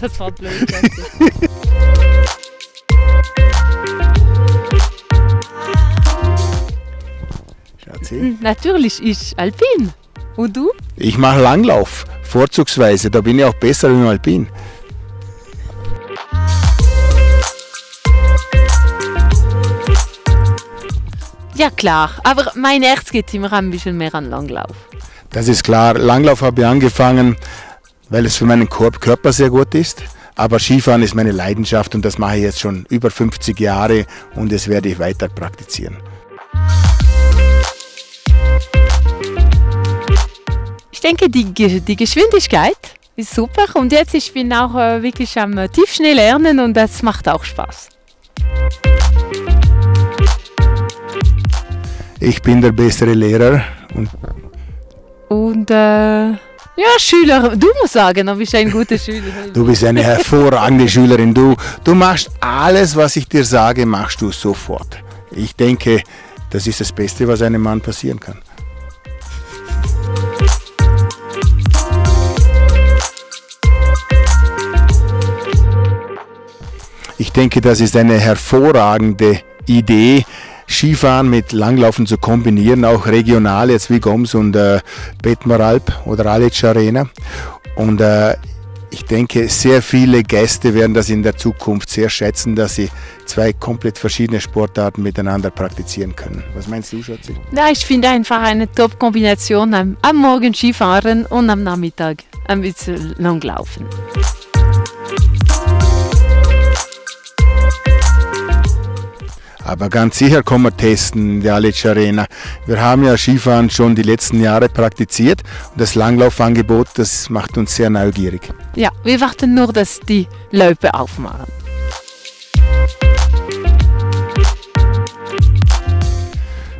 Das war blöd. Schatzi? Natürlich, ich Alpin. Und du? Ich mache Langlauf, vorzugsweise. Da bin ich auch besser im Alpin. Ja klar, aber mein Herz geht immer ein bisschen mehr an Langlauf. Das ist klar. Langlauf habe ich angefangen, weil es für meinen Körper sehr gut ist. Aber Skifahren ist meine Leidenschaft und das mache ich jetzt schon über 50 Jahre und das werde ich weiter praktizieren. Ich denke, die Geschwindigkeit ist super und jetzt ich bin auch wirklich am Tiefschnee lernen und das macht auch Spaß. Ich bin der bessere Lehrer. Ja, Schüler, du musst sagen, ob ich ein guter Schüler bin. Du bist eine hervorragende Schülerin. Du machst alles, was ich dir sage, machst du sofort. Ich denke, das ist das Beste, was einem Mann passieren kann. Ich denke, das ist eine hervorragende Idee, Skifahren mit Langlaufen zu kombinieren, auch regional, jetzt wie Goms und Bettmeralp oder Aletsch Arena. Und ich denke, sehr viele Gäste werden das in der Zukunft sehr schätzen, dass sie zwei komplett verschiedene Sportarten miteinander praktizieren können. Was meinst du, Schatzi? Ja, ich finde einfach eine Top-Kombination, am Morgen Skifahren und am Nachmittag ein bisschen Langlaufen. Aber ganz sicher kann man testen in der Aletsch Arena. Wir haben ja Skifahren schon die letzten Jahre praktiziert und das Langlaufangebot, das macht uns sehr neugierig. Ja, wir warten nur, dass die Läufe aufmachen.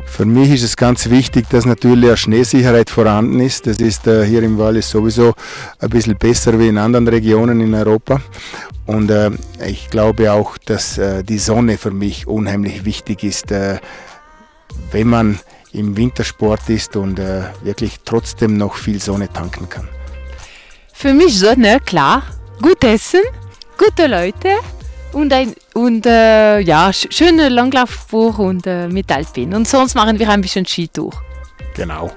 Für mich ist es ganz wichtig, dass natürlich eine Schneesicherheit vorhanden ist. Das ist hier im Wallis sowieso ein bisschen besser wie in anderen Regionen in Europa. Und ich glaube auch, dass die Sonne für mich unheimlich wichtig ist, wenn man im Wintersport ist und wirklich trotzdem noch viel Sonne tanken kann. Für mich Sonne, klar. Gut essen, gute Leute. Und schöne Langlaufspur und mit Alpin. Und sonst machen wir ein bisschen Skitour. Genau.